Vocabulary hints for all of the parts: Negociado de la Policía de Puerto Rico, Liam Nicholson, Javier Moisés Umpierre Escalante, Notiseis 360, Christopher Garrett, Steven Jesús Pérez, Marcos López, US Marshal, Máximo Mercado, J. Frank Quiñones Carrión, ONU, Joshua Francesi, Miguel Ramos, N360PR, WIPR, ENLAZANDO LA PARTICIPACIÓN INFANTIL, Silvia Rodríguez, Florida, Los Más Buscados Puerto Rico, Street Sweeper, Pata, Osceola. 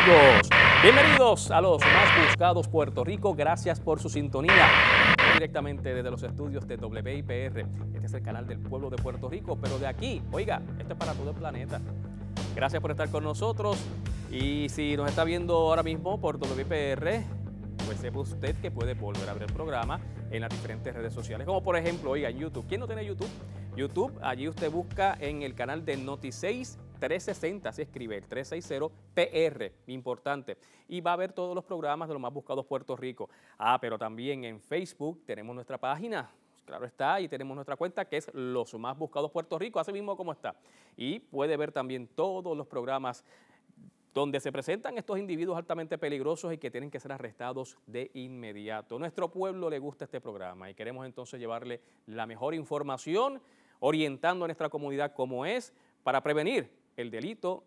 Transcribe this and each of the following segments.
amigos, bienvenidos a Los Más Buscados Puerto Rico. Gracias por su sintonía. Directamente desde los estudios de WIPR. Este es el canal del pueblo de Puerto Rico, pero de aquí, oiga, esto es para todo el planeta. Gracias por estar con nosotros. Y si nos está viendo ahora mismo por WIPR, pues sepa usted que puede volver a ver el programa en las diferentes redes sociales, como por ejemplo, oiga, en YouTube. ¿Quién no tiene YouTube? YouTube, allí usted busca en el canal de Notiseis 360, así escribe, el 360PR, importante. Y va a ver todos los programas de Los Más Buscados Puerto Rico. Ah, pero también en Facebook tenemos nuestra página, claro está, y tenemos nuestra cuenta que es Los Más Buscados Puerto Rico, así mismo como está. Y puede ver también todos los programas donde se presentan estos individuos altamente peligrosos y que tienen que ser arrestados de inmediato. Nuestro pueblo le gusta este programa y queremos entonces llevarle la mejor información, orientando a nuestra comunidad cómo es para prevenir el delito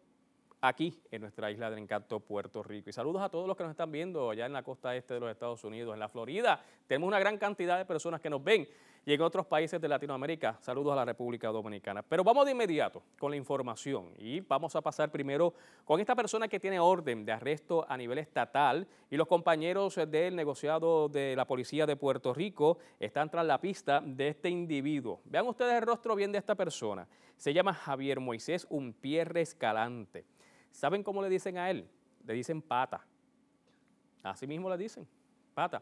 aquí en nuestra isla del encanto, Puerto Rico. Y saludos a todos los que nos están viendo allá en la costa este de los Estados Unidos, en la Florida. Tenemos una gran cantidad de personas que nos ven y en otros países de Latinoamérica. Saludos a la República Dominicana. Pero vamos de inmediato con la información y vamos a pasar primero con esta persona que tiene orden de arresto a nivel estatal y los compañeros del negociado de la policía de Puerto Rico están tras la pista de este individuo. Vean ustedes el rostro bien de esta persona. Se llama Javier Moisés Umpierre Escalante. ¿Saben cómo le dicen a él? Le dicen Pata. Así mismo le dicen, Pata.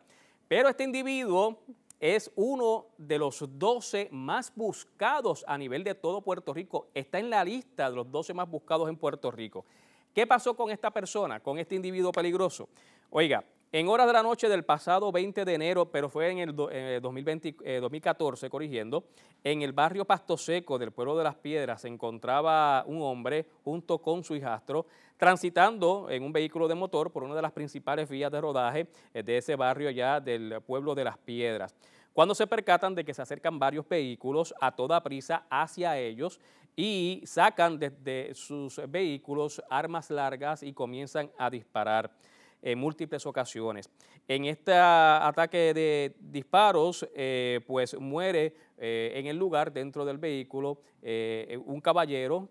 Pero este individuo es uno de los 12 más buscados a nivel de todo Puerto Rico. Está en la lista de los 12 más buscados en Puerto Rico. ¿Qué pasó con esta persona, con este individuo peligroso? Oiga, en horas de la noche del pasado 20 de enero, pero fue en el 2014, corrigiendo, en el barrio Pasto Seco del pueblo de Las Piedras se encontraba un hombre junto con su hijastro transitando en un vehículo de motor por una de las principales vías de rodaje de ese barrio allá del pueblo de Las Piedras. Cuando se percatan de que se acercan varios vehículos a toda prisa hacia ellos y sacan desde sus vehículos armas largas y comienzan a disparar en múltiples ocasiones. En este ataque de disparos, pues muere en el lugar, dentro del vehículo, un caballero.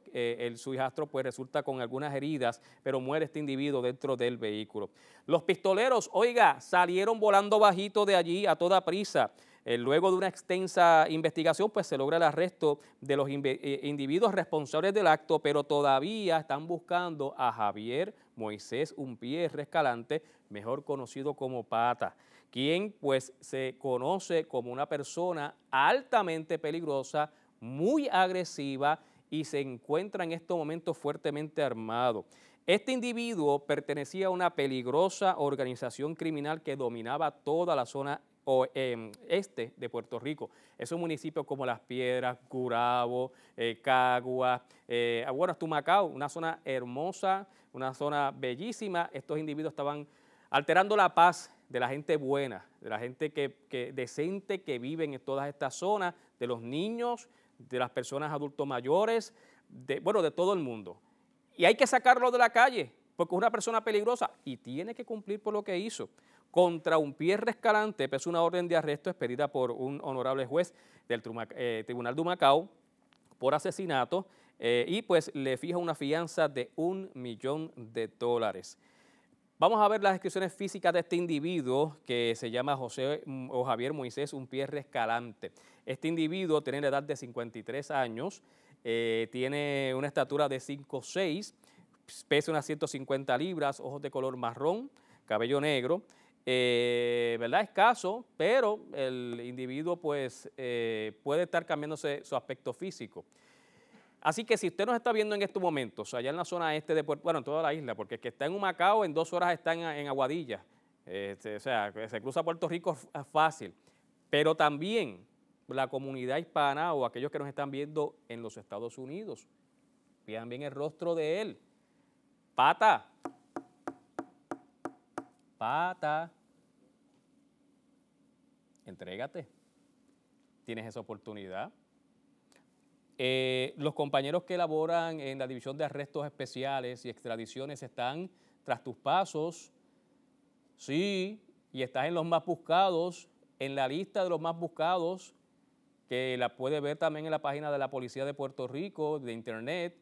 Su hijastro pues resulta con algunas heridas, pero muere este individuo dentro del vehículo. Los pistoleros, oiga, salieron volando bajito de allí a toda prisa. Luego de una extensa investigación, pues se logra el arresto de los individuos responsables del acto, pero todavía están buscando a Javier Moisés Umpierre Escalante, mejor conocido como Pata, quien pues se conoce como una persona altamente peligrosa, muy agresiva y se encuentra en estos momentos fuertemente armado. Este individuo pertenecía a una peligrosa organización criminal que dominaba toda la zona este de Puerto Rico. Esos municipios como Las Piedras, Gurabo, Caguas, bueno, Humacao, una zona hermosa, una zona bellísima. Estos individuos estaban alterando la paz de la gente buena, de la gente que decente que vive en todas estas zonas, de los niños, de las personas adultos mayores, bueno, de todo el mundo. Y hay que sacarlo de la calle porque es una persona peligrosa y tiene que cumplir por lo que hizo. Contra Umpierre Escalante, pues una orden de arresto expedida por un honorable juez del Tribunal de Humacao por asesinato y pues le fija una fianza de $1 millón. Vamos a ver las descripciones físicas de este individuo que se llama José o Javier Moisés Umpierre Escalante. Este individuo tiene la edad de 53 años, tiene una estatura de 5'6", pesa unas 150 libras, ojos de color marrón, cabello negro. ¿Verdad? Escaso, pero el individuo pues puede estar cambiándose su aspecto físico. Así que si usted nos está viendo en estos momentos, allá en la zona este de Puerto, bueno, en toda la isla, porque el que está en Humacao en 2 horas está en Aguadilla, o sea, se cruza Puerto Rico fácil, pero también la comunidad hispana o aquellos que nos están viendo en los Estados Unidos, vean bien el rostro de él, Pata. Pata, entrégate, tienes esa oportunidad. Los compañeros que laboran en la División de Arrestos Especiales y Extradiciones están tras tus pasos, sí, y estás en los más buscados, en la lista de los más buscados, que la puede ver también en la página de la Policía de Puerto Rico, de Internet,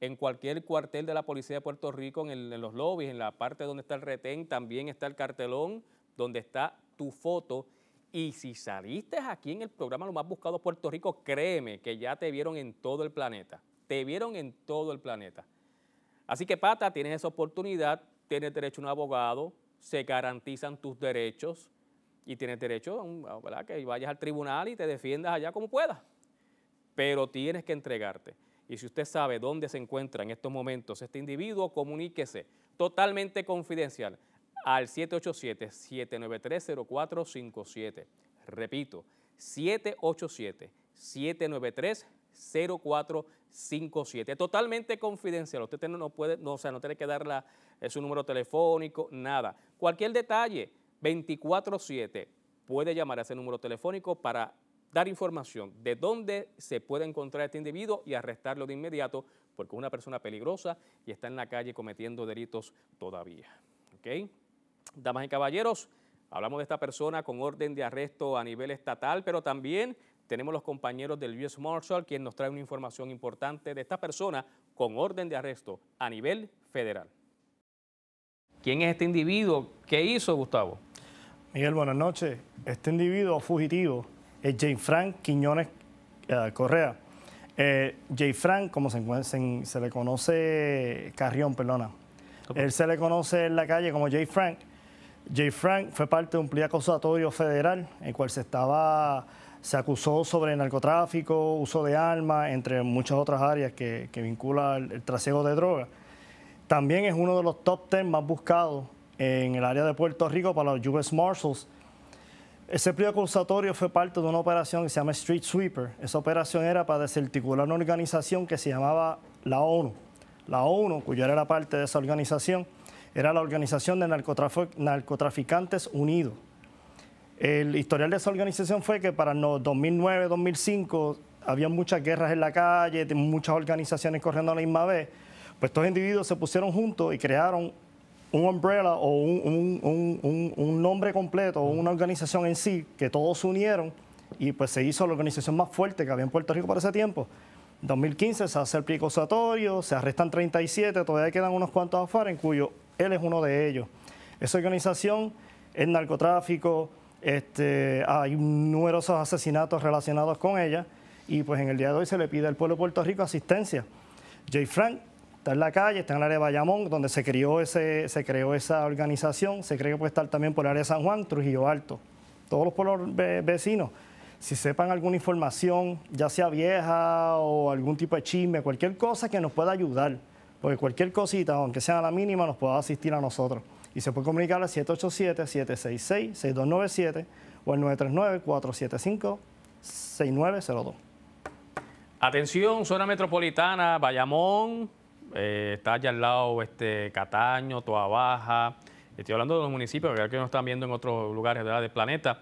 en cualquier cuartel de la Policía de Puerto Rico, en los lobbies, en la parte donde está el retén, también está el cartelón donde está tu foto. Y si saliste aquí en el programa Los Más Buscados Puerto Rico, créeme que ya te vieron en todo el planeta. Te vieron en todo el planeta. Así que, Pata, tienes esa oportunidad, tienes derecho a un abogado, se garantizan tus derechos y tienes derecho a que vayas al tribunal y te defiendas allá como puedas. Pero tienes que entregarte. Y si usted sabe dónde se encuentra en estos momentos este individuo, comuníquese totalmente confidencial al 787-793-0457. Repito, 787-793-0457. Totalmente confidencial. Usted no puede, no tiene que dar su número telefónico, nada. Cualquier detalle, 24/7, puede llamar a ese número telefónico para dar información de dónde se puede encontrar este individuo y arrestarlo de inmediato, porque es una persona peligrosa y está en la calle cometiendo delitos todavía. ¿Okay? Damas y caballeros, hablamos de esta persona con orden de arresto a nivel estatal, pero también tenemos los compañeros del US Marshal, quien nos trae una información importante de esta persona con orden de arresto a nivel federal. ¿Quién es este individuo? ¿Qué hizo, Gustavo? Miguel, buenas noches. Este individuo fugitivo es J. Frank Quiñones Correa. J. Frank, como se le conoce, Carrión, perdona. Okay. Él se le conoce en la calle como J. Frank. J. Frank fue parte de un plea acusatorio federal, en el cual se acusó sobre narcotráfico, uso de armas, entre muchas otras áreas que vincula el trasiego de drogas. También es uno de los top 10 más buscados en el área de Puerto Rico para los US Marshals. Ese pliego acusatorio fue parte de una operación que se llama Street Sweeper. Esa operación era para desarticular una organización que se llamaba la ONU. La ONU, cuya era parte de esa organización, era la Organización de Narcotraficantes Unidos. El historial de esa organización fue que para 2009-2005 había muchas guerras en la calle, muchas organizaciones corriendo a la misma vez. Pues estos individuos se pusieron juntos y crearon un umbrella o un nombre completo, o una organización en sí, que todos se unieron y pues se hizo la organización más fuerte que había en Puerto Rico para ese tiempo. En 2015 se hace el pliego acusatorio, se arrestan 37, todavía quedan unos cuantos afuera, en cuyo él es uno de ellos. Esa organización es narcotráfico, hay numerosos asesinatos relacionados con ella y pues en el día de hoy se le pide al pueblo de Puerto Rico asistencia. J. Frank está en la calle, está en el área de Bayamón, donde se creó esa organización. Se cree que puede estar también por el área de San Juan, Trujillo Alto, todos los pueblos vecinos. Si sepan alguna información, ya sea vieja o algún tipo de chisme, cualquier cosa que nos pueda ayudar, porque cualquier cosita, aunque sea a la mínima, nos pueda asistir a nosotros. Y se puede comunicar al 787-766-6297 o al 939-475-6902. Atención, zona metropolitana, Bayamón. Está allá al lado Cataño, Toa Baja. Estoy hablando de los municipios que nos están viendo en otros lugares del planeta.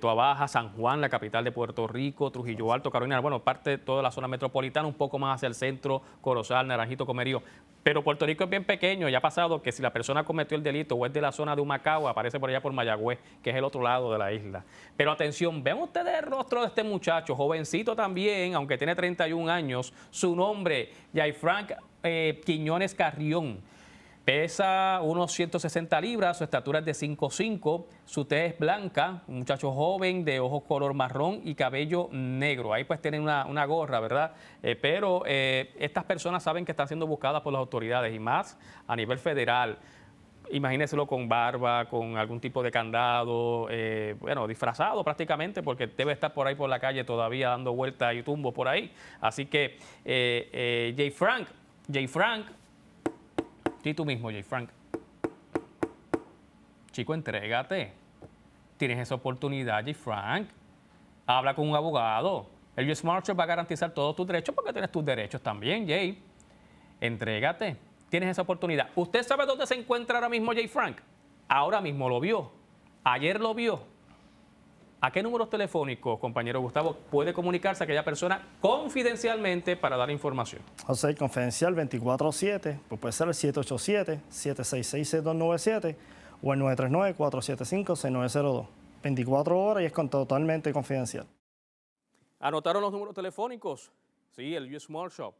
Toa Baja, San Juan, la capital de Puerto Rico, Trujillo Alto, Carolina. Bueno, parte de toda la zona metropolitana, un poco más hacia el centro, Corozal, Naranjito, Comerío. Pero Puerto Rico es bien pequeño y ha pasado que si la persona cometió el delito o es de la zona de Humacao, aparece por allá por Mayagüez, que es el otro lado de la isla. Pero atención, vean ustedes el rostro de este muchacho, jovencito también, aunque tiene 31 años. Su nombre, J. Frank Quiñones Carrión. Pesa unos 160 libras, su estatura es de 5'5", su tez es blanca, un muchacho joven de ojos color marrón y cabello negro. Ahí pues tienen una gorra, ¿verdad? Pero estas personas saben que están siendo buscadas por las autoridades y más a nivel federal. Imagínenselo con barba, con algún tipo de candado, bueno, disfrazado prácticamente, porque debe estar por ahí por la calle todavía dando vueltas y tumbos por ahí. Así que J. Frank... Y tú mismo, J. Frank. Chico, entrégate. Tienes esa oportunidad, J. Frank. Habla con un abogado. El US Marshal va a garantizar todos tus derechos porque tienes tus derechos también, J. Entrégate. Tienes esa oportunidad. ¿Usted sabe dónde se encuentra ahora mismo J. Frank? Ahora mismo lo vio. Ayer lo vio. ¿A qué números telefónicos, compañero Gustavo, puede comunicarse a aquella persona confidencialmente para dar información? O sea, confidencial 24/7, pues puede ser el 787-766-6297 o el 939-475-6902. 24 horas y es totalmente confidencial. ¿Anotaron los números telefónicos? Sí, el US Marshal.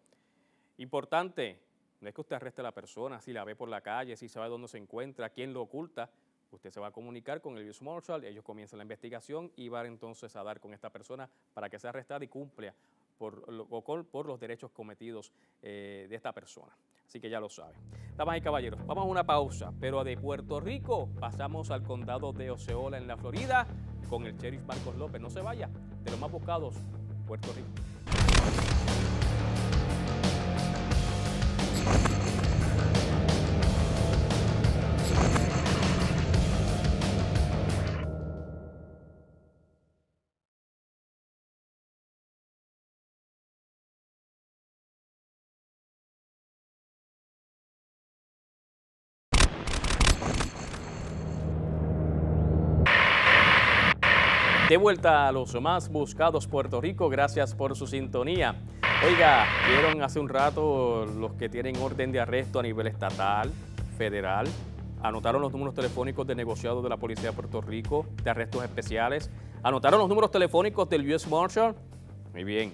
Importante, no es que usted arreste a la persona, si la ve por la calle, si sabe dónde se encuentra, quién lo oculta. Usted se va a comunicar con el US Marshal, ellos comienzan la investigación y van entonces a dar con esta persona para que sea arrestada y cumpla por los derechos cometidos de esta persona. Así que ya lo saben. Damas y caballeros, vamos a una pausa, pero de Puerto Rico pasamos al condado de Osceola, en la Florida, con el sheriff Marcos López. No se vaya, de Los Más Buscados, Puerto Rico. De vuelta a Los Más Buscados Puerto Rico, gracias por su sintonía. Oiga, vieron hace un rato los que tienen orden de arresto a nivel estatal, federal, anotaron los números telefónicos de negociados de la Policía de Puerto Rico, de arrestos especiales, anotaron los números telefónicos del US Marshal. Muy bien,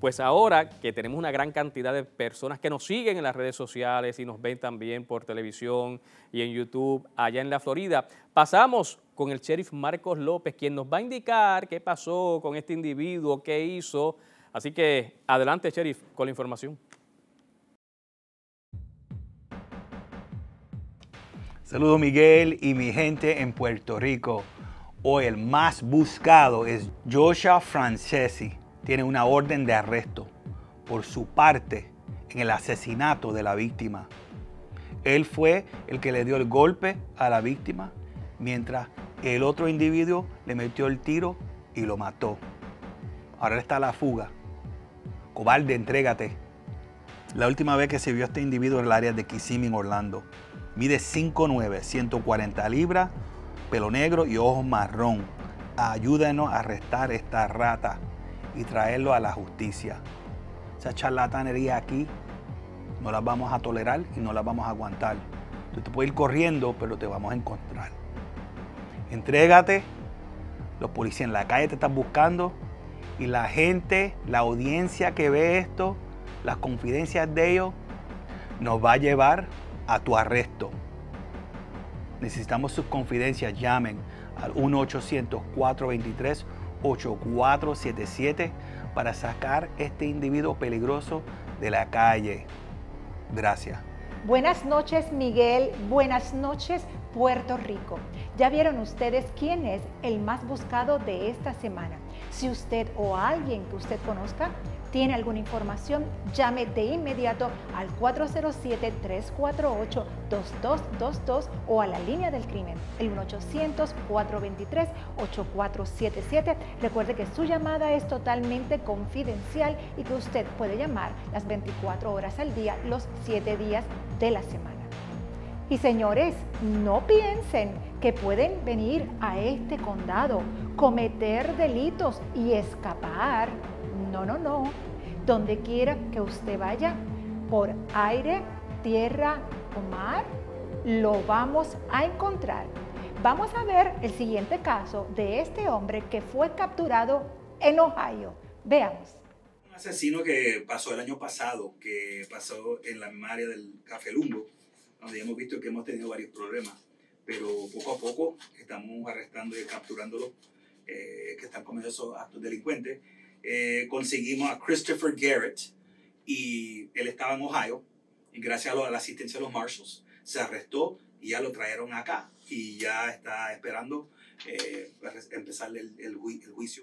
pues ahora que tenemos una gran cantidad de personas que nos siguen en las redes sociales y nos ven también por televisión y en YouTube allá en la Florida, pasamos con el sheriff Marcos López, quien nos va a indicar qué pasó con este individuo, qué hizo. Así que adelante, sheriff, con la información. Saludos, Miguel y mi gente en Puerto Rico. Hoy el más buscado es Joshua Francesi. Tiene una orden de arresto por su parte en el asesinato de la víctima. Él fue el que le dio el golpe a la víctima, mientras el otro individuo le metió el tiro y lo mató. Ahora está la fuga. Cobarde, entrégate. La última vez que se vio a este individuo en el área de Kissimmee, Orlando. Mide 5'9", 140 libras, pelo negro y ojos marrón. Ayúdanos a arrestar esta rata y traerlo a la justicia. Esa charlatanería aquí no la vamos a tolerar y no la vamos a aguantar. Tú te puedes ir corriendo, pero te vamos a encontrar. Entrégate, los policías en la calle te están buscando y la gente, la audiencia que ve esto, las confidencias de ellos, nos va a llevar a tu arresto. Necesitamos sus confidencias, llamen al 1-800-423-8477 para sacar este individuo peligroso de la calle. Gracias. Buenas noches, Miguel. Buenas noches, Puerto Rico. Ya vieron ustedes quién es el más buscado de esta semana. Si usted o alguien que usted conozca tiene alguna información, llame de inmediato al 407-348-2222 o a la línea del crimen, el 1-800-423-8477. Recuerde que su llamada es totalmente confidencial y que usted puede llamar las 24 horas al día, los 7 días de la semana. Y señores, no piensen que pueden venir a este condado, cometer delitos y escapar. No, no, no. Donde quiera que usted vaya, por aire, tierra o mar, lo vamos a encontrar. Vamos a ver el siguiente caso de este hombre que fue capturado en Ohio. Veamos. Un asesino que pasó el año pasado, que pasó en la misma área del Café Lungo, donde hemos visto que hemos tenido varios problemas, pero poco a poco estamos arrestando y capturándolos que están cometiendo esos actos delincuentes. Conseguimos a Christopher Garrett y él estaba en Ohio y gracias a la asistencia de los Marshals se arrestó y ya lo trajeron acá y ya está esperando empezar el juicio.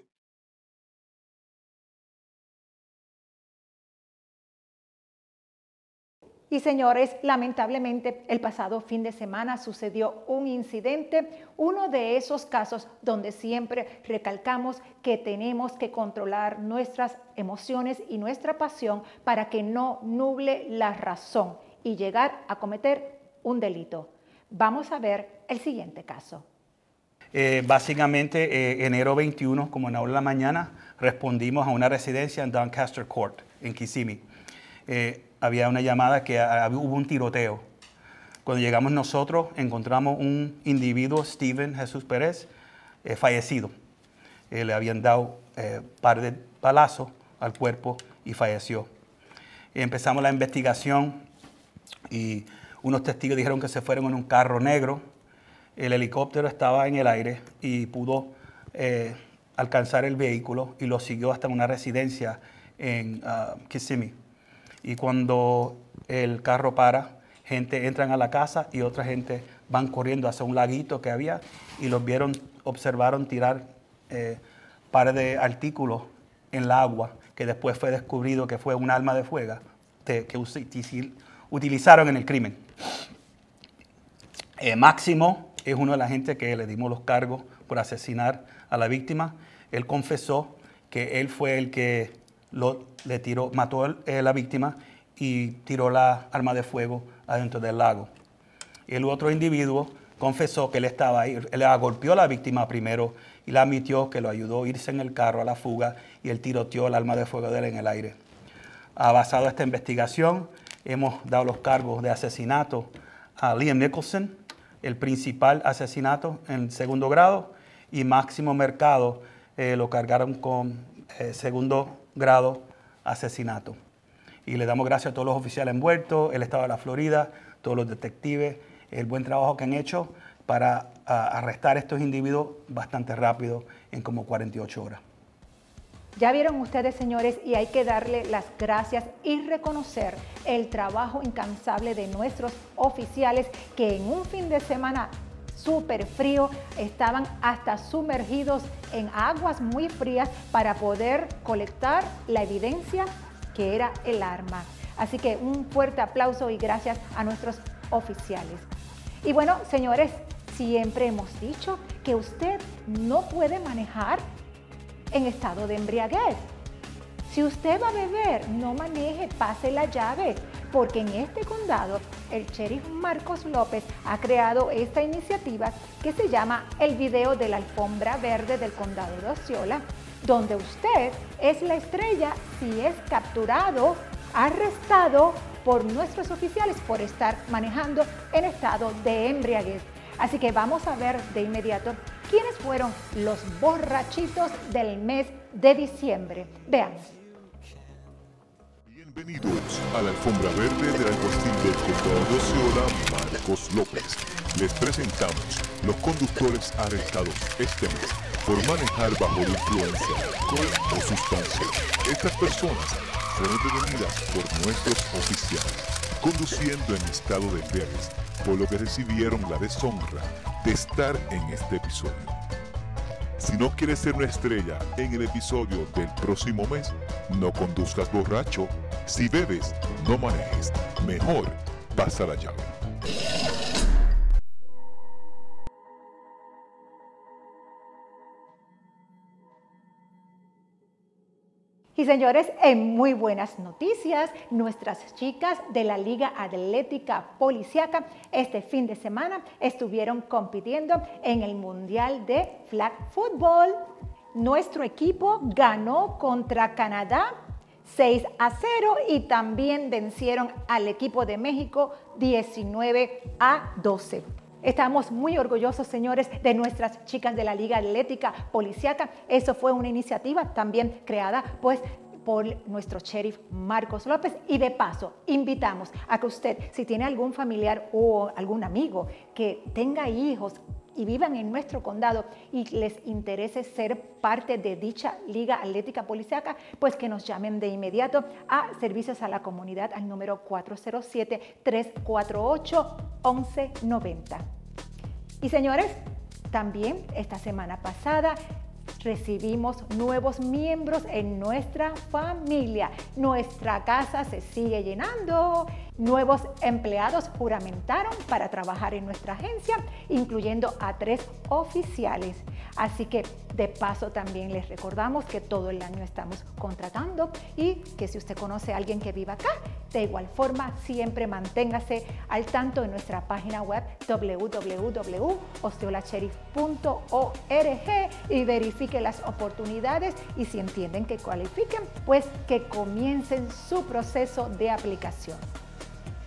Y señores, lamentablemente el pasado fin de semana sucedió un incidente, uno de esos casos donde siempre recalcamos que tenemos que controlar nuestras emociones y nuestra pasión para que no nuble la razón y llegar a cometer un delito. Vamos a ver el siguiente caso. Básicamente, enero 21, como en la hora de la mañana, respondimos a una residencia en Doncaster Court, en Kissimmee. Había una llamada que hubo un tiroteo. Cuando llegamos nosotros, encontramos un individuo, Steven Jesús Pérez, fallecido. Le habían dado un par de balazos al cuerpo y falleció. Empezamos la investigación y unos testigos dijeron que se fueron en un carro negro. El helicóptero estaba en el aire y pudo alcanzar el vehículo y lo siguió hasta una residencia en Kissimmee. Y cuando el carro para, gente entran a la casa y otra gente van corriendo hacia un laguito que había y los vieron, observaron tirar par de artículos en el agua, que después fue descubrido que fue un arma de fuego que utilizaron en el crimen. Máximo es uno de la gente que le dimos los cargos por asesinar a la víctima. Él confesó que él fue el que mató a la víctima y tiró la arma de fuego adentro del lago. El otro individuo confesó que él estaba ahí, él agolpeó a la víctima primero y la admitió, que lo ayudó a irse en el carro a la fuga y él tiroteó el arma de fuego de él en el aire. Basado en esta investigación, hemos dado los cargos de asesinato a Liam Nicholson, el principal asesinato en segundo grado, y Máximo Mercado lo cargaron con segundo grado asesinato. Y le damos gracias a todos los oficiales envueltos, el Estado de la Florida, todos los detectives, el buen trabajo que han hecho para arrestar a estos individuos bastante rápido, en como 48 horas. Ya vieron ustedes, señores, y hay que darle las gracias y reconocer el trabajo incansable de nuestros oficiales que en un fin de semana súper frío estaban hasta sumergidos en aguas muy frías para poder colectar la evidencia que era el arma. Así que un fuerte aplauso y gracias a nuestros oficiales. Y bueno, señores, siempre hemos dicho que usted no puede manejar en estado de embriaguez. Si usted va a beber, no maneje, pase la llave, porque en este condado el sheriff Marcos López ha creado esta iniciativa que se llama el video de la alfombra verde del condado de Osceola, donde usted es la estrella si es capturado, arrestado por nuestros oficiales por estar manejando en estado de embriaguez. Así que vamos a ver de inmediato quiénes fueron los borrachitos del mes de diciembre. Veamos. Bienvenidos a la alfombra verde del alguacil del condado de Osceola, Marcos López. Les presentamos los conductores arrestados este mes por manejar bajo la influencia de alcohol o sustancias. Estas personas fueron detenidas por nuestros oficiales, conduciendo en estado de embriaguez, por lo que recibieron la deshonra de estar en este episodio. Si no quieres ser una estrella en el episodio del próximo mes, no conduzcas borracho. Si bebes, no manejes. Mejor, pasa la llave. Y señores, en muy buenas noticias, nuestras chicas de la Liga Atlética Policiaca este fin de semana estuvieron compitiendo en el Mundial de Flag Football. Nuestro equipo ganó contra Canadá 6-0 y también vencieron al equipo de México 19-12. Estamos muy orgullosos, señores, de nuestras chicas de la Liga Atlética Policiaca. Eso fue una iniciativa también creada, pues, por nuestro sheriff Marcos López. Y de paso, invitamos a que usted, si tiene algún familiar o algún amigo que tenga hijos y vivan en nuestro condado y les interese ser parte de dicha Liga Atlética Policiaca, pues que nos llamen de inmediato a Servicios a la Comunidad al número 407-348-1190. Y señores, también esta semana pasada recibimos nuevos miembros en nuestra familia. Nuestra casa se sigue llenando. Nuevos empleados juramentaron para trabajar en nuestra agencia, incluyendo a 3 oficiales. Así que de paso también les recordamos que todo el año estamos contratando y que si usted conoce a alguien que viva acá, de igual forma siempre manténgase al tanto en nuestra página web www.osceolasheriff.org y verifique las oportunidades, y si entienden que cualifiquen, pues que comiencen su proceso de aplicación.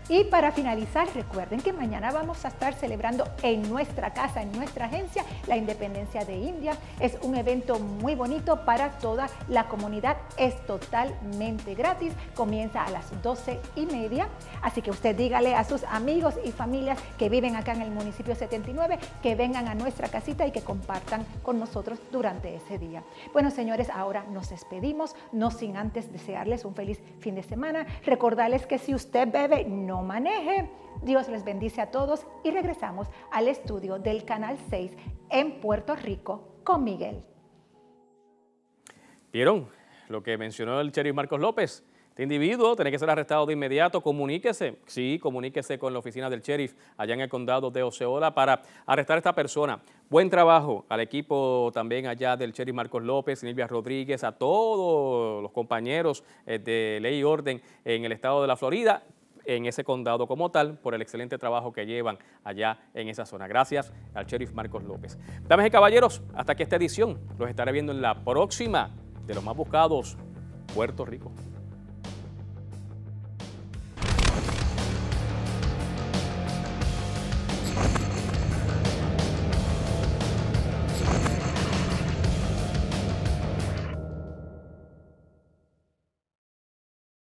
Y para finalizar, recuerden que mañana vamos a estar celebrando en nuestra casa, en nuestra agencia, la independencia de India. Es un evento muy bonito para toda la comunidad. Es totalmente gratis. Comienza a las 12:30. Así que usted dígale a sus amigos y familias que viven acá en el municipio 79 que vengan a nuestra casita y que compartan con nosotros durante ese día. Bueno, señores, ahora nos despedimos, no sin antes desearles un feliz fin de semana. Recordarles que si usted bebe, no maneje. Dios les bendice a todos y regresamos al estudio del Canal 6 en Puerto Rico con Miguel. ¿Vieron lo que mencionó el sheriff Marcos López? Este individuo tiene que ser arrestado de inmediato. Comuníquese, sí, comuníquese con la oficina del sheriff allá en el condado de Osceola para arrestar a esta persona. Buen trabajo al equipo también allá del sheriff Marcos López, Silvia Rodríguez, a todos los compañeros de Ley y Orden en el estado de la Florida, en ese condado como tal, por el excelente trabajo que llevan allá en esa zona. Gracias al sheriff Marcos López. Damas y caballeros, hasta aquí esta edición. Los estaré viendo en la próxima de Los Más Buscados Puerto Rico.